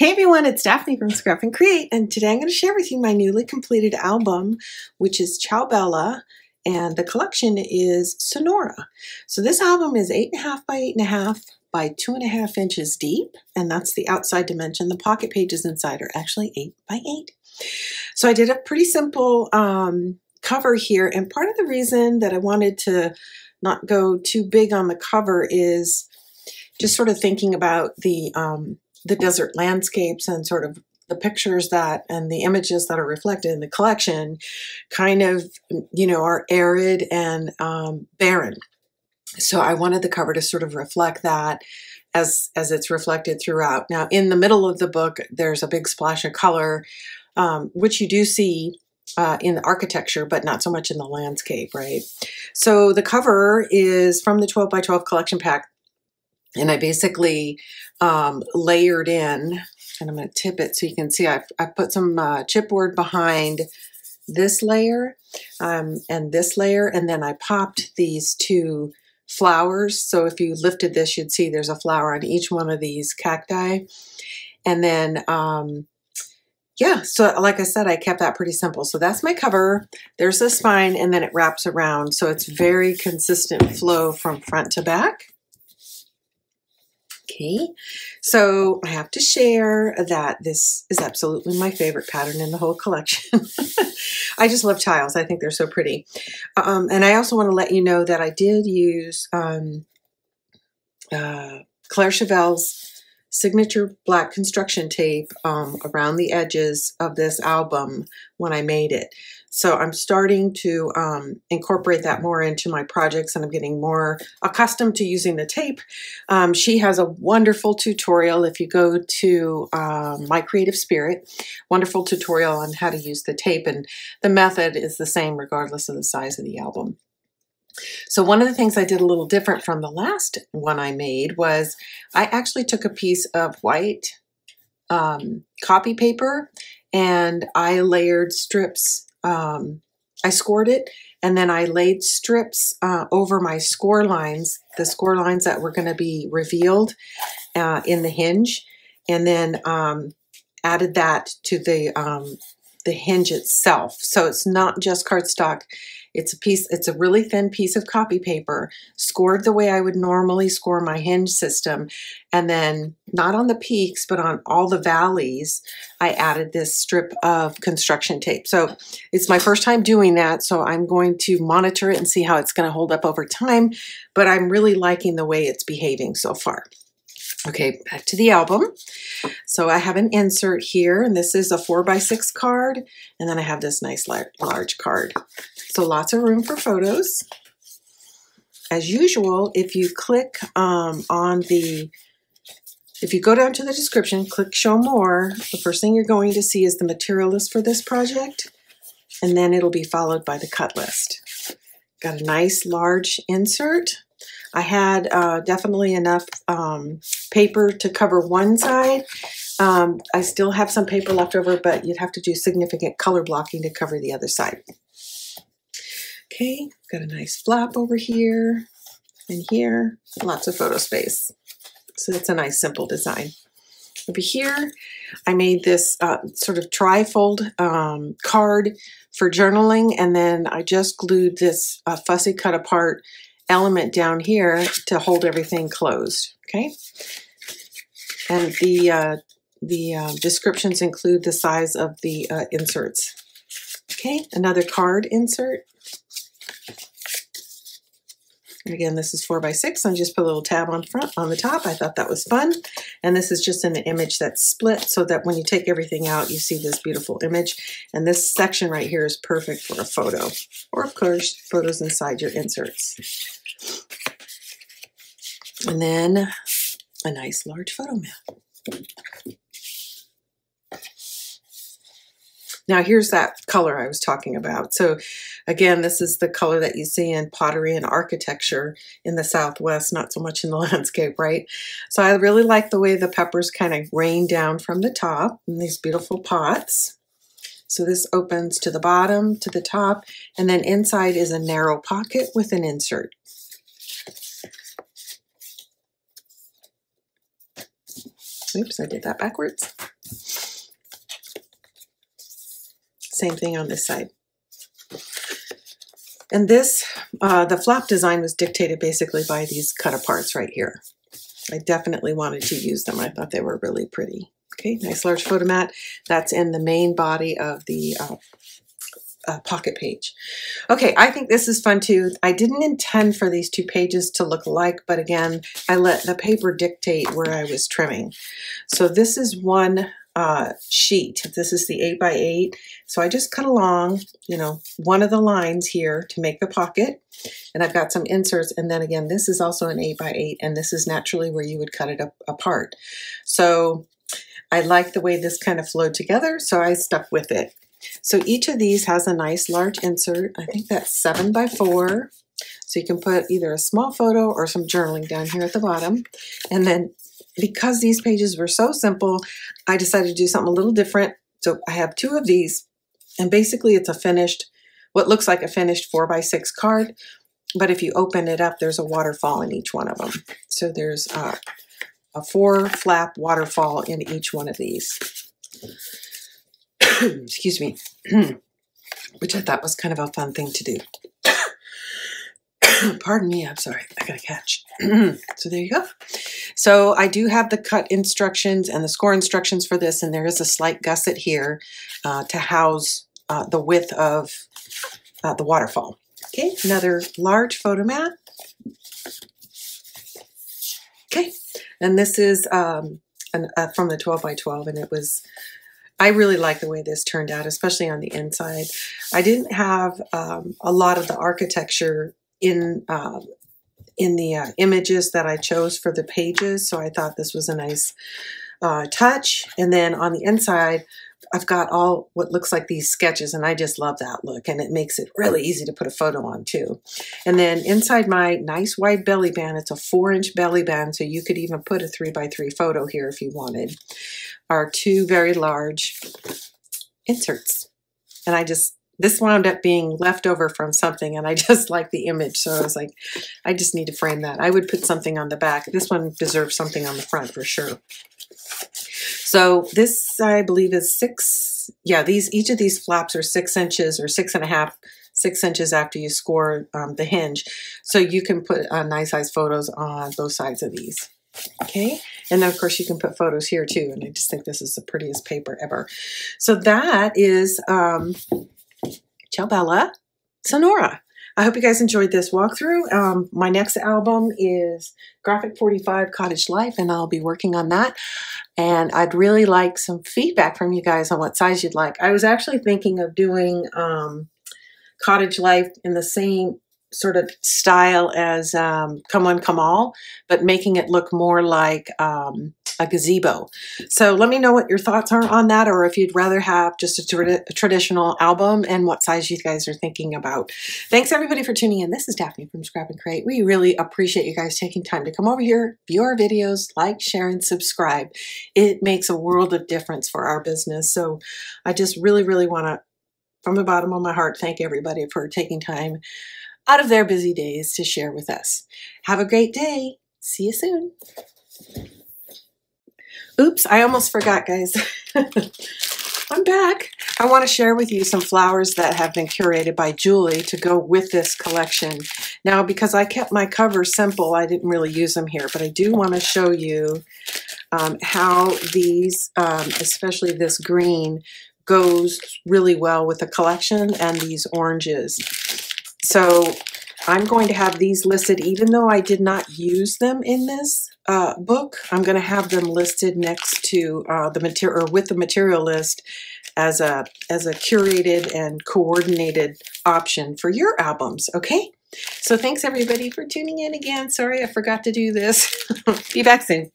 Hey everyone, it's Daphne from Scrap and Create, and today I'm going to share with you my newly completed album, which is Ciao Bella, and the collection is Sonora. So this album is 8.5 by 8.5 by 2.5 inches deep, and that's the outside dimension. The pocket pages inside are actually 8 by 8. So I did a pretty simple cover here, and part of the reason that I wanted to not go too big on the cover is just sort of thinking about the desert landscapes and sort of the pictures that and the images that are reflected in the collection kind of, you know, are arid and barren. So I wanted the cover to sort of reflect that as it's reflected throughout. Now, in the middle of the book, there's a big splash of color, which you do see in the architecture, but not so much in the landscape, right? So the cover is from the 12 by 12 collection pack. And I basically layered in, and I'm going to tip it so you can see I put some chipboard behind this layer and this layer, and then I popped these two flowers. So if you lifted this, you'd see there's a flower on each one of these cacti. And then, yeah, so like I said, I kept that pretty simple. So that's my cover. There's a spine, and then it wraps around. So it's very consistent flow from front to back. Okay, so I have to share that this is absolutely my favorite pattern in the whole collection. I just love tiles. I think they're so pretty. And I also want to let you know that I did use Claire Chevelle's signature black construction tape around the edges of this album when I made it. So I'm starting to incorporate that more into my projects, and I'm getting more accustomed to using the tape. She has a wonderful tutorial if you go to My Creative Spirit, wonderful tutorial on how to use the tape, and the method is the same regardless of the size of the album. So one of the things I did a little different from the last one I made was I actually took a piece of white copy paper and I layered strips. I scored it, and then I laid strips over my score lines, the score lines that were going to be revealed in the hinge, and then added that to the hinge itself. So it's not just cardstock. It's a piece, it's a really thin piece of copy paper, scored the way I would normally score my hinge system. And then not on the peaks, but on all the valleys, I added this strip of construction tape. So it's my first time doing that. So I'm going to monitor it and see how it's going to hold up over time, but I'm really liking the way it's behaving so far. Okay, back to the album. So I have an insert here, and this is a 4x6 card, and then I have this nice large card. So lots of room for photos. As usual, if you click if you go down to the description, click show more, the first thing you're going to see is the material list for this project, and then it'll be followed by the cut list. Got a nice large insert. I had definitely enough paper to cover one side. I still have some paper left over, but you'd have to do significant color blocking to cover the other side. Okay, got a nice flap over here and here. Lots of photo space. So that's a nice simple design. Over here, I made this sort of tri-fold card for journaling, and then I just glued this fussy cut apart element down here to hold everything closed, okay? And the descriptions include the size of the inserts. Okay, another card insert. And again, this is 4x6. I just put a little tab on the top. I thought that was fun. And this is just an image that's split so that when you take everything out, you see this beautiful image. And this section right here is perfect for a photo, or of course, photos inside your inserts. And then a nice large photo map. Now here's that color I was talking about. So again, this is the color that you see in pottery and architecture in the Southwest, not so much in the landscape, right? So I really like the way the peppers kind of rain down from the top in these beautiful pots. So this opens to the bottom, to the top, and then inside is a narrow pocket with an insert. Oops, I did that backwards. same thing on this side. And this, the flap design was dictated basically by these cut-aparts right here. I definitely wanted to use them. I thought they were really pretty. Okay, nice large photo mat. That's in the main body of the pocket page. Okay, I think this is fun too. I didn't intend for these two pages to look alike, but again, I let the paper dictate where I was trimming. So this is one sheet. This is the 8x8. So I just cut along, you know, one of the lines here to make the pocket, and I've got some inserts. And then again, this is also an 8x8, and this is naturally where you would cut it up apart. So I like the way this kind of flowed together, so I stuck with it. So each of these has a nice large insert. I think that's 7 by 4. So you can put either a small photo or some journaling down here at the bottom. And then because these pages were so simple, I decided to do something a little different. So I have two of these, and basically it's a finished, what looks like a finished 4x6 card. But if you open it up, there's a waterfall in each one of them. So there's a 4-flap waterfall in each one of these. Excuse me, which I thought was kind of a fun thing to do. Pardon me, I'm sorry, I gotta catch. So there you go. So I do have the cut instructions and the score instructions for this, and there is a slight gusset here to house the width of the waterfall. Okay, another large photo mat. Okay, and this is from the 12 by 12, and it was, I really like the way this turned out, especially on the inside. I didn't have a lot of the architecture in the images that I chose for the pages, so I thought this was a nice touch. And then on the inside, I've got all what looks like these sketches, and I just love that look, and it makes it really easy to put a photo on too. And then inside my nice wide belly band, it's a 4-inch belly band, so you could even put a 3x3 photo here if you wanted, are two very large inserts. And I just, this wound up being left over from something, and I just like the image, so I was like, I just need to frame that. I would put something on the back. This one deserves something on the front for sure. So this, I believe, is 6. Yeah, these, each of these flaps are 6 inches or 6.5, 6 inches after you score the hinge. So you can put nice size photos on both sides of these. Okay, and then of course you can put photos here too. And I just think this is the prettiest paper ever. So that is Ciao Bella, Sonora. I hope you guys enjoyed this walkthrough. My next album is Graphic 45, Cottage Life, and I'll be working on that. And I'd really like some feedback from you guys on what size you'd like. I was actually thinking of doing Cottage Life in the same sort of style as Come One, Come All, but making it look more like a gazebo. So let me know what your thoughts are on that, or if you'd rather have just a traditional album, and what size you guys are thinking about. Thanks everybody for tuning in. This is Daphne from Scrap and Create. We really appreciate you guys taking time to come over here, view our videos, like, share, and subscribe. It makes a world of difference for our business. So I just really, really want to, from the bottom of my heart, thank everybody for taking time out of their busy days to share with us. Have a great day. See you soon. Oops, I almost forgot, guys. I'm back. I want to share with you some flowers that have been curated by Julie to go with this collection. Now, because I kept my cover simple, I didn't really use them here, but I do want to show you how these, especially this green, goes really well with the collection and these oranges. So I'm going to have these listed, even though I did not use them in this book. I'm going to have them listed next to the material, or with the material list, as a curated and coordinated option for your albums. Okay, so thanks everybody for tuning in again. Sorry I forgot to do this. Be back soon.